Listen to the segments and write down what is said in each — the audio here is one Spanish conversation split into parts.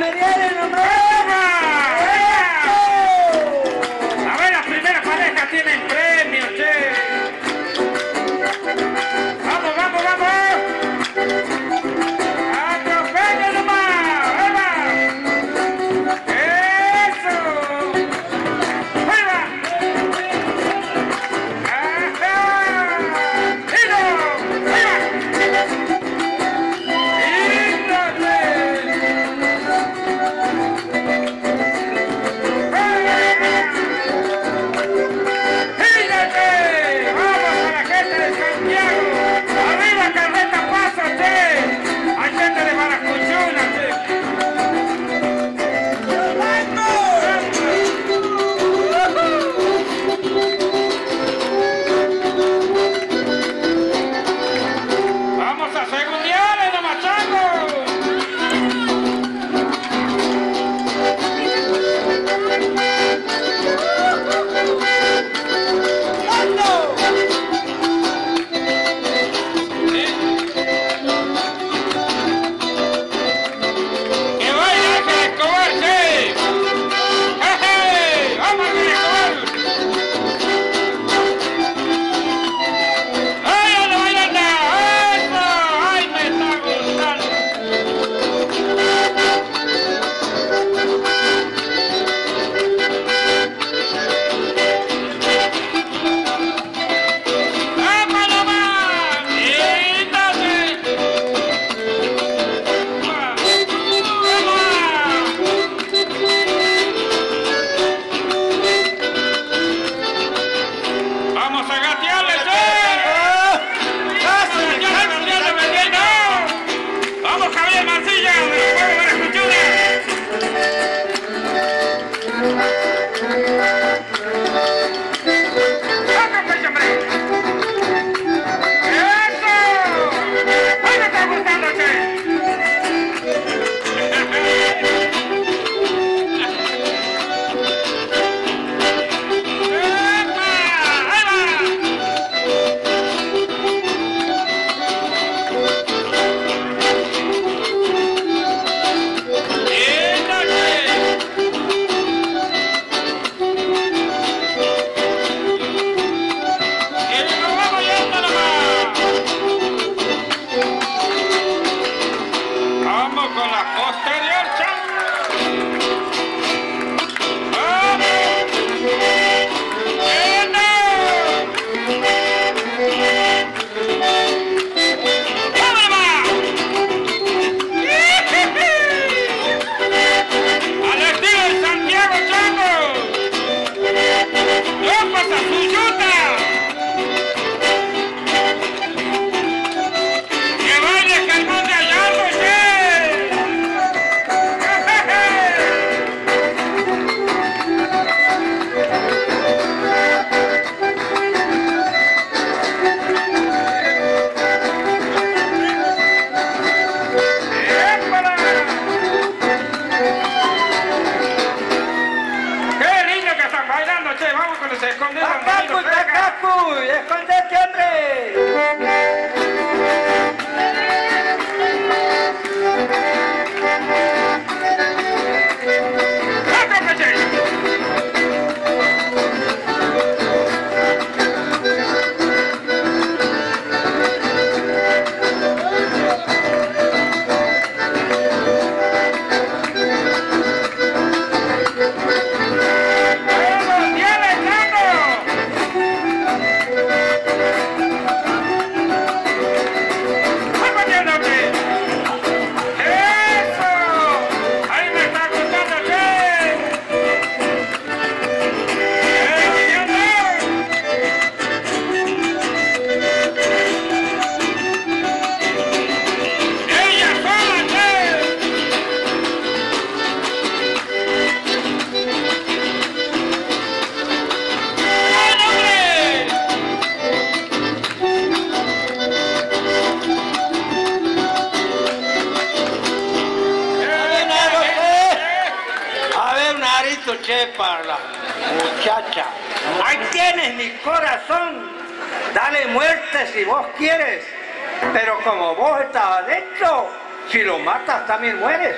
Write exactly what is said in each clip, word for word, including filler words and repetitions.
me vienen los problemas. A ver, las primeras parejas tienen premios, che. Vamos, vamos, vamos. Atropello nomás. Eso. ¡Arriba! Ajá. ¡Tiro! ¡Arriba! También mueres.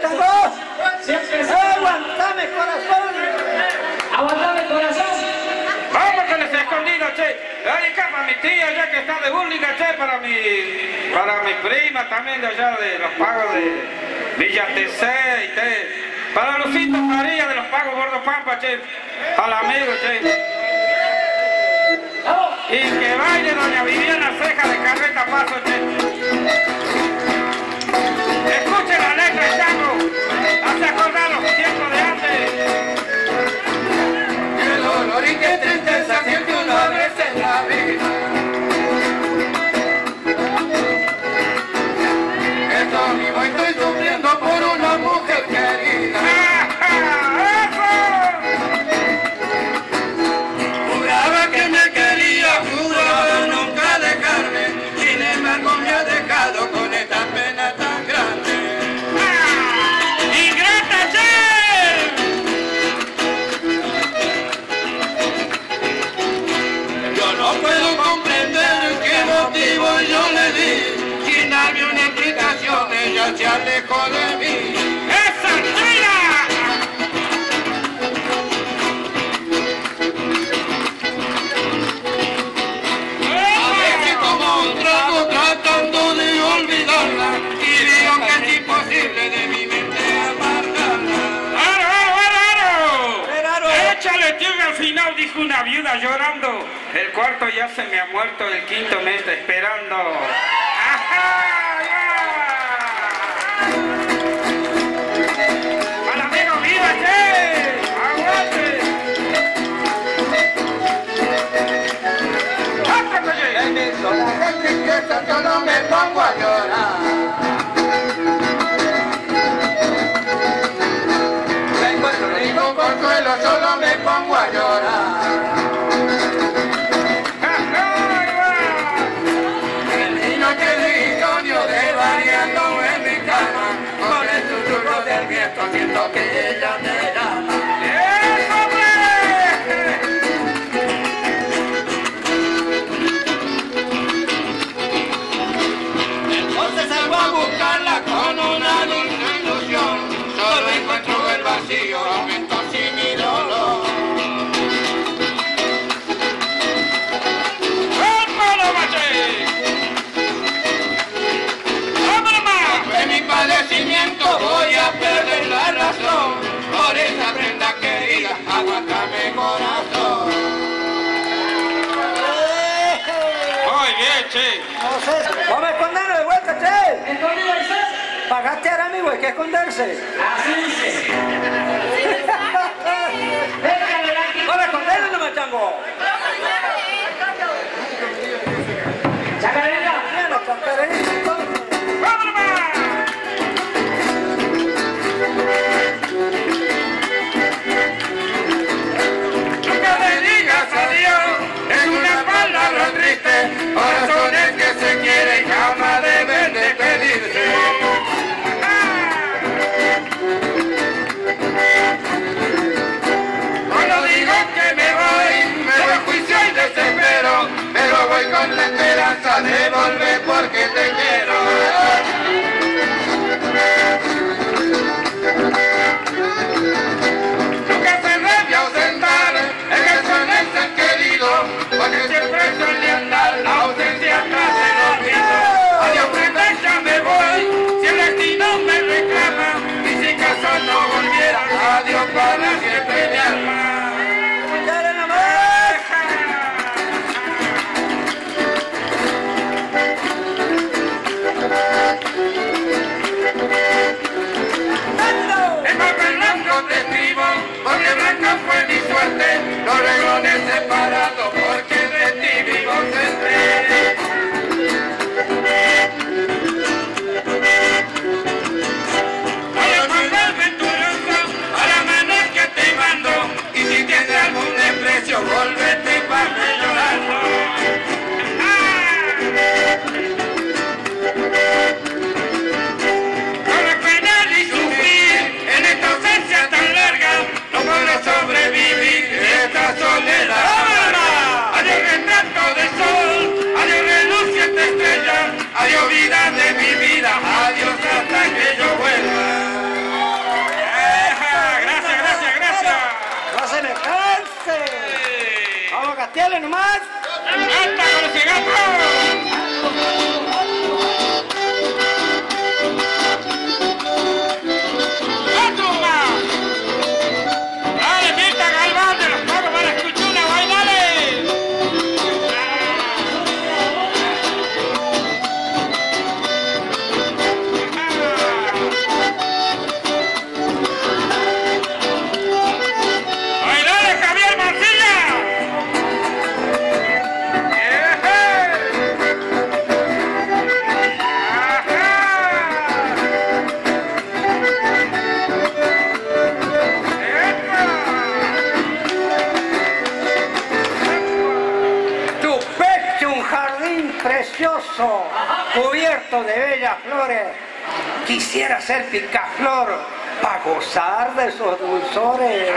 Carlos. Siempre se aguantame, corazón. Aguantame, corazón. Vamos con ese escondido, che. Dale capa a mi tía ya que está de burlica, che, para mi, para mi prima también de allá de los pagos de Villa Tercera, che. Para Lucita María de los pagos Gordo Pampa, che. Al amigo, che. Y que baile doña Viviana Ceja de Carreta Paso, che. Escuchen la letra, chaco. Hace acordar los tiempos de antes. Qué dolor y qué tristeza siente un hombre en la vida. Estoy vivo y estoy sufriendo por una mujer querida. ¡Ah, ah, eso! Juraba que me quería, juraba nunca dejarme. Sin embargo me ha dejado con esta pena tan grande. ¡Ah! ¡Ingrata, che! Yo no puedo comprender qué motivo yo le di. Sin darme una explicación ella se alejó de mí. Una viuda llorando, el cuarto ya se me ha muerto, el quinto me está esperando. ¡Ajá! ¡Ya! ¡Al amigo, vívate! ¡Aguante! En eso la gente que yo no me pongo a llorar. Me encuentro ningún consuelo, solo me pongo a llorar. Siento que ella te llama. ¡Eso, hombre! Entonces salgo a buscarla con una dulce ilusión. Solo encuentro el vacío, aumentos y mi dolor. ¡Vámonos, maché! ¡Vámonos, más! En mi padecimiento voy a perder. Por esa prenda querida, aguántame corazón. Oye, bien, che. Entonces, vamos a escondernos de vuelta, che. ¿Escondido dices? Pagaste ahora, amigo, hay que esconderse. Así dice. Vamos a escondernos, no me chango. Chacarera. Corazones que se quieren jamás deben de pedirse. Cuando digo que me voy, me doy juicio y desespero, pero voy con la esperanza de volver porque te quiero. Nunca se debe ausentar el que son el ser querido, porque siempre son leales. Adiós vida de mi vida, adiós hasta que yo vuelva. quede nomás. ¡Hasta con los cigarros! Cubierto de bellas flores, quisiera ser picaflor para gozar de esos dulzores.